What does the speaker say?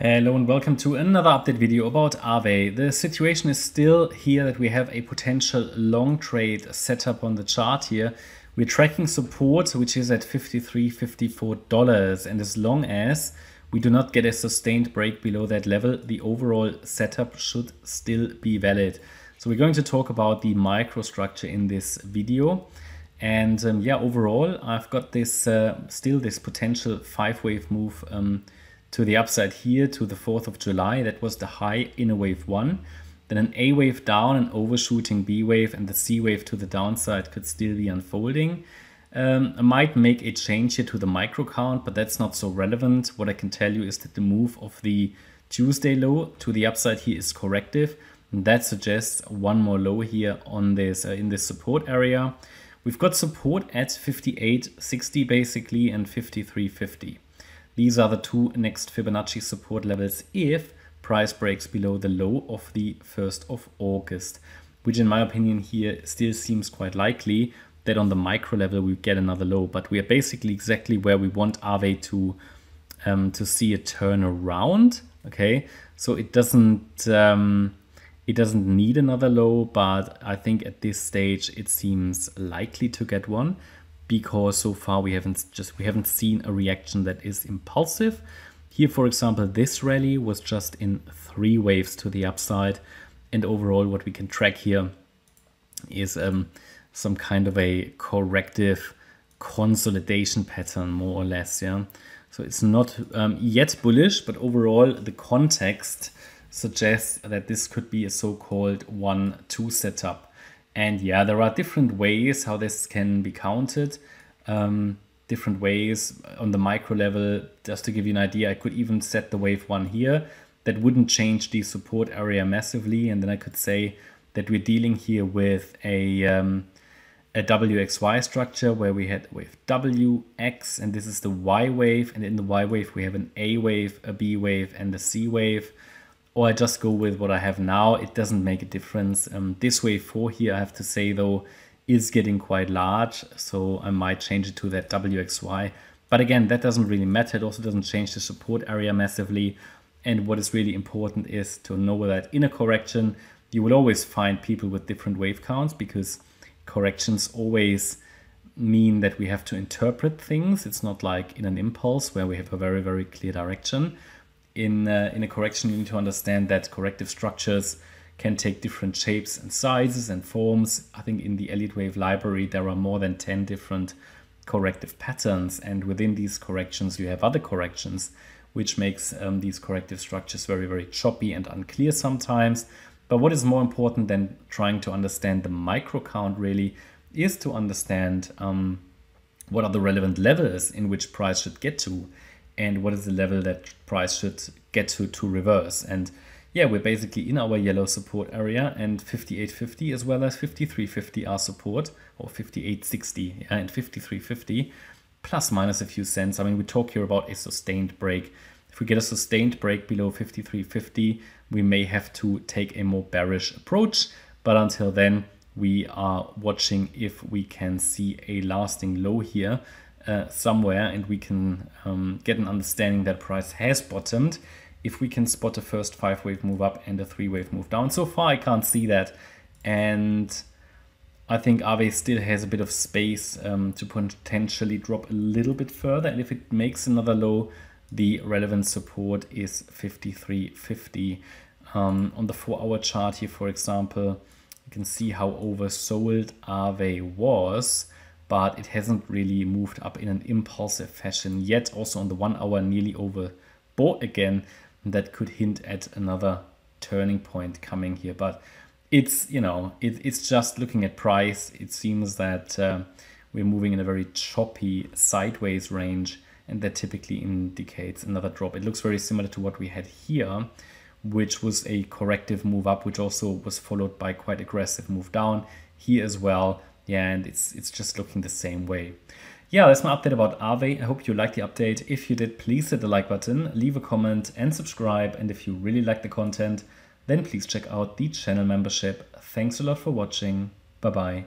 Hello and welcome to another update video about Aave. The situation is still here that we have a potential long trade set up on the chart here. We're tracking support, which is at $53, $54, and as long as we do not get a sustained break below that level, the overall setup should still be valid. So we're going to talk about the microstructure in this video. And yeah, overall, I've got this still this potential five-wave move to the upside here to the 4th of July. That was the high in a wave one. Then an A wave down, an overshooting B wave, and the C wave to the downside could still be unfolding. I might make a change here to the micro count, but that's not so relevant. What I can tell you is that the move of the Tuesday low to the upside here is corrective, and that suggests one more low here on this in this support area. We've got support at 58.60 basically and 53.50. These are the two next Fibonacci support levels if price breaks below the low of the 1st of August, which in my opinion here still seems quite likely that on the micro level we get another low. But we are basically exactly where we want Aave to see a turnaround. Okay, so it doesn't need another low, but I think at this stage it seems likely to get one, because so far we haven't seen a reaction that is impulsive. Here, for example, this rally was just in three waves to the upside, and overall what we can track here is some kind of a corrective consolidation pattern, more or less. Yeah, so it's not yet bullish, but overall the context suggests that this could be a so-called 1-2 setup. And yeah, there are different ways how this can be counted, different ways on the micro level. Just to give you an idea, I could even set the wave one here. That wouldn't change the support area massively. And then I could say that we're dealing here with a WXY structure where we had wave WX, and this is the Y wave. And in the Y wave, we have an A wave, a B wave, and a C wave. Or I just go with what I have now. It doesn't make a difference. This wave 4 here, I have to say though, is getting quite large, so I might change it to that WXY. But again, that doesn't really matter. It also doesn't change the support area massively. And what is really important is to know that in a correction, you will always find people with different wave counts, because corrections always mean that we have to interpret things. It's not like in an impulse where we have a very, very clear direction. In a correction, you need to understand that corrective structures can take different shapes and sizes and forms. I think in the Elliott Wave library, there are more than 10 different corrective patterns. And within these corrections, you have other corrections, which makes these corrective structures very, very choppy and unclear sometimes. But what is more important than trying to understand the micro count really is to understand what are the relevant levels in which price should get to. And what is the level that price should get to reverse. And yeah, we're basically in our yellow support area, and 58.50 as well as 53.50 are support, or 58.60 and 53.50, plus minus a few cents. I mean, we talk here about a sustained break. If we get a sustained break below 53.50, we may have to take a more bearish approach. But until then, we are watching if we can see a lasting low here somewhere, and we can get an understanding that price has bottomed if we can spot a first five-wave move up and a three-wave move down. So far I can't see that, and I think Aave still has a bit of space to potentially drop a little bit further, and if it makes another low, the relevant support is 53.50. On the 4-hour chart here, for example, you can see how oversold Aave was, but it hasn't really moved up in an impulsive fashion yet. Also on the 1-hour, nearly overbought again. That could hint at another turning point coming here. But it's, you know, it's just looking at price. It seems that we're moving in a very choppy sideways range, and that typically indicates another drop. It looks very similar to what we had here, which was a corrective move up, which also was followed by quite aggressive move down here as well. Yeah, and it's just looking the same way. Yeah, that's my update about Aave. I hope you liked the update. If you did, please hit the like button, leave a comment and subscribe. And if you really like the content, then please check out the channel membership. Thanks a lot for watching. Bye-bye.